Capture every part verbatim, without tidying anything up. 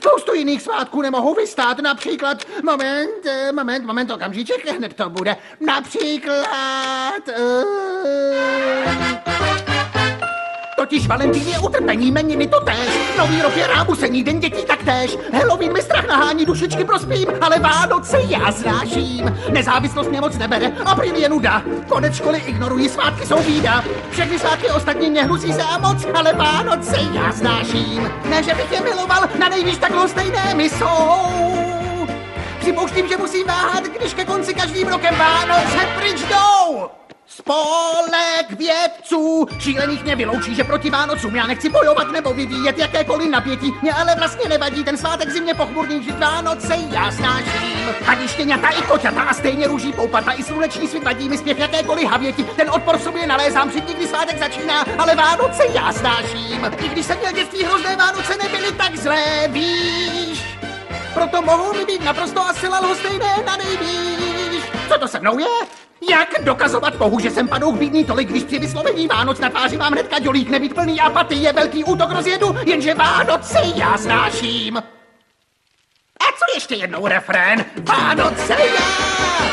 Spoustu jiných svátků nemohou vystát, například... Moment, moment, moment, okamžíček, hned to bude. Například... Uh... Totiž Valentín je utrpení, meniny to též. Nový rok je rámusení, den dětí taktéž. Halloween mi strach nahání, dušičky prospím, ale Vánoce já snáším. Nezávislost mě moc nebere, apríl je nuda. Konec školy ignorují, svátky jsou bída. Všechny svátky ostatní mě hnusí za moc, ale Vánoce já snáším. Ne, že bych je miloval, na nejvíc tak lhostejné mi jsou. Připouštím, že musím váhat, když ke konci každým rokem Vánoce pryč jdou. Spolek vědců šílených mě vyloučí, že proti Vánocům já nechci bojovat nebo vyvíjet jakékoliv napětí. Mě ale vlastně nevadí ten svátek zimně pochmurný, vždyť Vánoce já snáším. Hadí štěňata i koťata a stejně růží poupata i sluneční svět vadí mi zpěv jakékoliv havěti. Ten odpor sobě nalézám, před nikdy svátek začíná, ale Vánoce já snáším. I když jsem měl dětství hrozné, Vánoce nebyly tak zlé, víš. Proto mohou mi být naprosto a zcela lhostejné na nejvíš. Co to se mnou je? Jak dokazovat Bohu, že jsem padouch bídný tolik, když při vyslovení Vánoc na tváři mám hnedka dělík, nebýt plný apatie, je velký útok rozjedu, jenže Vánoce já snáším. A co ještě jednou refrén? Vánoce já,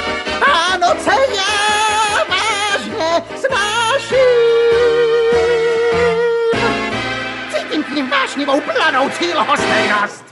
Vánoce já vážně snáším. Cítím k nim vášnivou planou cílhostejnost.